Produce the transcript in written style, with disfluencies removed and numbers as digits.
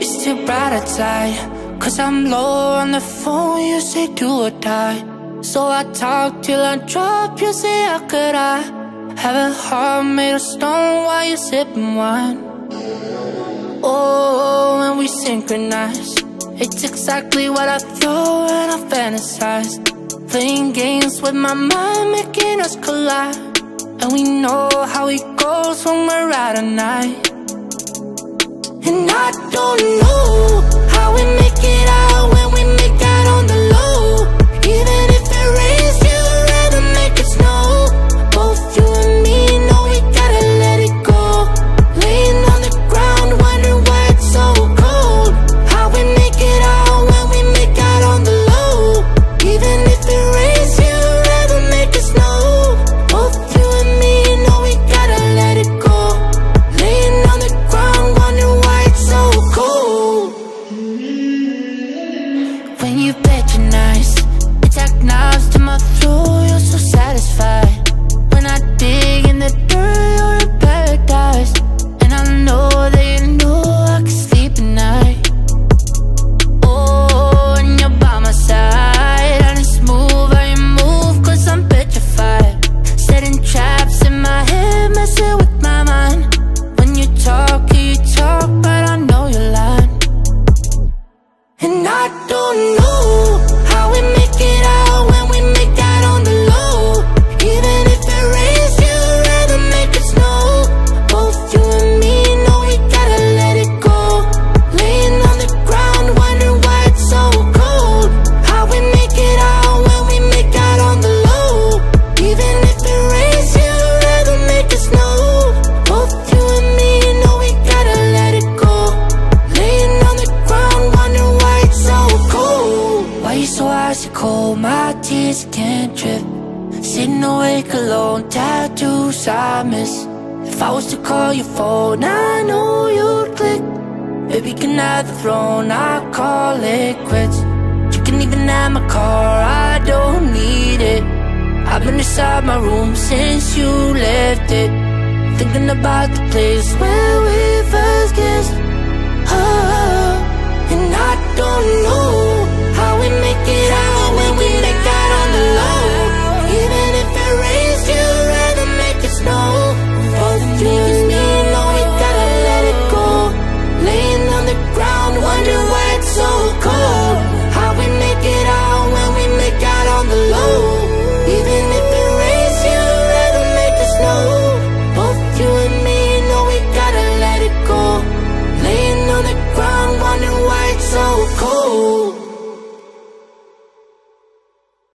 It's too bright outside, 'cause I'm low on the phone. You say do or die, so I talk till I drop. You say how could I have a heart made of stone while you're sipping wine? Oh, when we synchronize, it's exactly what I thought when I fantasize. Playing games with my mind, making us collide. And we know how it goes when we're out at night. And I don't know how we make it out when we make out on the low. Even if it rains, you'd rather make it snow. Both you and me know we gotta let it go. Laying on the ground, wondering why it's so cold. How we make it out when we make out on the low. Even if it rains, you'd rather make it snow. Both you and me know we gotta let it go. Laying on the ground, wondering why it's so cold. When you patronize, it's like knives to my throat. You're so satisfied. When I dig in the dirt, you're in paradise. And I know that you know I can sleep at night. Oh, and you're by my side. And it's move how you move, 'cause I'm petrified. Setting traps in my head, messing with my mind. When you talk, but I know you're lying. And I don't know how we make it out when we make out on the low. Even if it rains, you'd rather make it snow. Both you and me know we gotta let it go. Laying on the ground, wondering why it's so cold. How we make it out when we make out on the low. Even if it rains, you'd rather make it snow. Both you and me know we gotta let it go. Laying on the ground, wondering why it's so cold. Why you so icy cold? My tears can't drip. Sitting awake alone, tattoos I miss. If I was to call your phone, I know you'd click. Baby, you can have the throne, I call it quits. You can even have my car, I don't need it. I've been inside my room since you left it, thinking about the place where we first kissed. Oh.